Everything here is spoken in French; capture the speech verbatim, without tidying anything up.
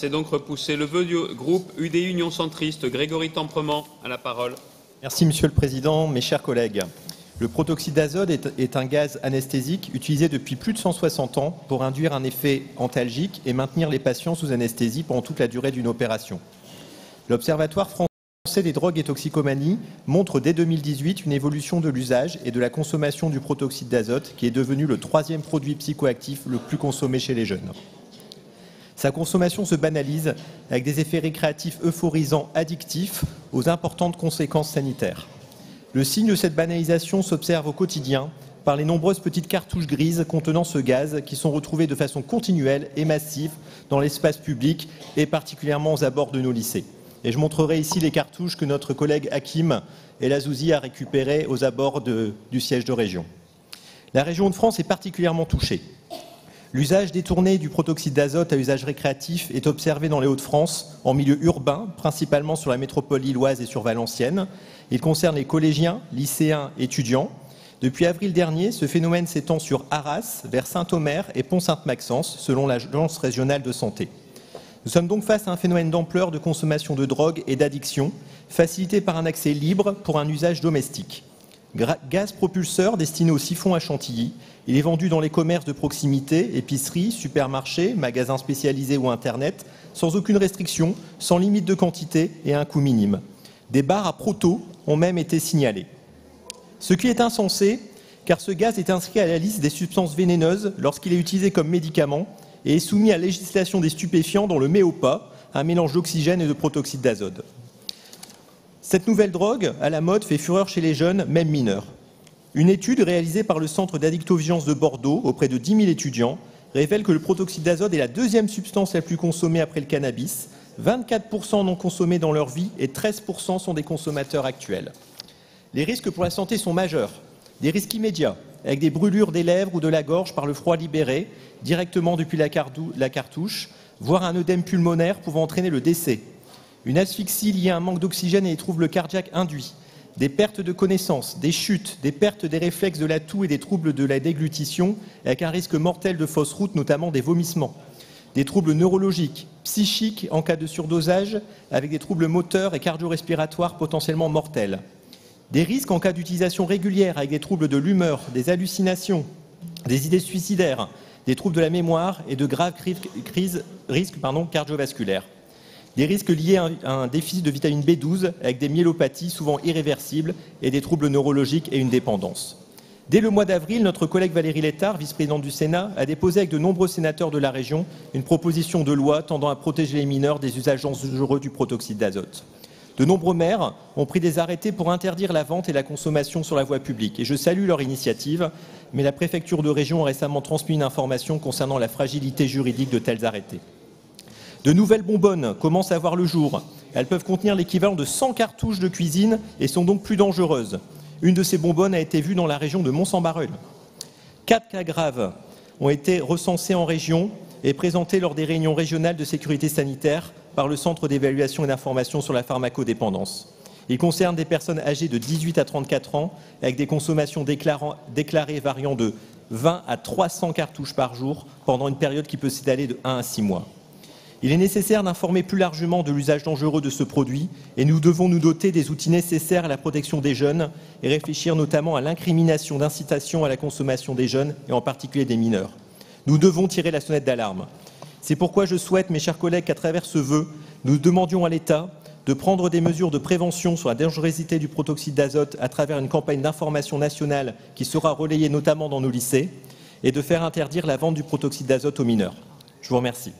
C'est donc repoussé. Le vœu du groupe U D Union Centriste, Grégory Tempremant à la parole. Merci Monsieur le Président, mes chers collègues. Le protoxyde d'azote est un gaz anesthésique utilisé depuis plus de cent soixante ans pour induire un effet antalgique et maintenir les patients sous anesthésie pendant toute la durée d'une opération. L'Observatoire français des drogues et toxicomanie montre dès deux mille dix-huit une évolution de l'usage et de la consommation du protoxyde d'azote qui est devenu le troisième produit psychoactif le plus consommé chez les jeunes. Sa consommation se banalise avec des effets récréatifs euphorisants addictifs aux importantes conséquences sanitaires. Le signe de cette banalisation s'observe au quotidien par les nombreuses petites cartouches grises contenant ce gaz qui sont retrouvées de façon continuelle et massive dans l'espace public et particulièrement aux abords de nos lycées. Et je montrerai ici les cartouches que notre collègue Hakim Elazouzi a récupérées aux abords de, du siège de région. La région Hauts-de-France est particulièrement touchée. L'usage détourné du protoxyde d'azote à usage récréatif est observé dans les Hauts-de-France en milieu urbain, principalement sur la métropole lilloise et sur Valenciennes. Il concerne les collégiens, lycéens, étudiants. Depuis avril dernier, ce phénomène s'étend sur Arras, vers Saint-Omer et Pont-Sainte-Maxence, selon l'Agence régionale de santé. Nous sommes donc face à un phénomène d'ampleur de consommation de drogue et d'addiction, facilité par un accès libre pour un usage domestique. Gaz propulseur destiné au siphon à chantilly. Il est vendu dans les commerces de proximité, épiceries, supermarchés, magasins spécialisés ou Internet, sans aucune restriction, sans limite de quantité et à un coût minime. Des bars à proto ont même été signalés. Ce qui est insensé, car ce gaz est inscrit à la liste des substances vénéneuses lorsqu'il est utilisé comme médicament et est soumis à la législation des stupéfiants dans le MEOPA, un mélange d'oxygène et de protoxyde d'azote. Cette nouvelle drogue, à la mode, fait fureur chez les jeunes, même mineurs. Une étude réalisée par le Centre d'addictoviolence de Bordeaux auprès de dix mille étudiants révèle que le protoxyde d'azote est la deuxième substance la plus consommée après le cannabis. vingt-quatre pour cent n'ont consommé dans leur vie et treize pour cent sont des consommateurs actuels. Les risques pour la santé sont majeurs, des risques immédiats, avec des brûlures des lèvres ou de la gorge par le froid libéré, directement depuis la cartouche, voire un œdème pulmonaire pouvant entraîner le décès. Une asphyxie liée à un manque d'oxygène et des troubles cardiaques induits, des pertes de connaissances, des chutes, des pertes des réflexes de la toux et des troubles de la déglutition, avec un risque mortel de fausse route, notamment des vomissements, des troubles neurologiques, psychiques en cas de surdosage, avec des troubles moteurs et cardio-respiratoires potentiellement mortels, des risques en cas d'utilisation régulière avec des troubles de l'humeur, des hallucinations, des idées suicidaires, des troubles de la mémoire et de graves crises, risques pardon, cardiovasculaires. Des risques liés à un déficit de vitamine B douze avec des myélopathies souvent irréversibles et des troubles neurologiques et une dépendance. Dès le mois d'avril, notre collègue Valérie Létard, vice-présidente du Sénat, a déposé avec de nombreux sénateurs de la région une proposition de loi tendant à protéger les mineurs des usages dangereux du protoxyde d'azote. De nombreux maires ont pris des arrêtés pour interdire la vente et la consommation sur la voie publique. Et je salue leur initiative, mais la préfecture de région a récemment transmis une information concernant la fragilité juridique de tels arrêtés. De nouvelles bonbonnes commencent à voir le jour. Elles peuvent contenir l'équivalent de cent cartouches de cuisine et sont donc plus dangereuses. Une de ces bonbonnes a été vue dans la région de Mons-en-Barœul. Quatre cas graves ont été recensés en région et présentés lors des réunions régionales de sécurité sanitaire par le Centre d'évaluation et d'information sur la pharmacodépendance. Ils concernent des personnes âgées de dix-huit à trente-quatre ans avec des consommations déclarées variant de vingt à trois cents cartouches par jour pendant une période qui peut s'étaler de un à six mois. Il est nécessaire d'informer plus largement de l'usage dangereux de ce produit et nous devons nous doter des outils nécessaires à la protection des jeunes et réfléchir notamment à l'incrimination d'incitation à la consommation des jeunes et en particulier des mineurs. Nous devons tirer la sonnette d'alarme. C'est pourquoi je souhaite, mes chers collègues, qu'à travers ce vœu, nous demandions à l'État de prendre des mesures de prévention sur la dangerosité du protoxyde d'azote à travers une campagne d'information nationale qui sera relayée notamment dans nos lycées et de faire interdire la vente du protoxyde d'azote aux mineurs. Je vous remercie.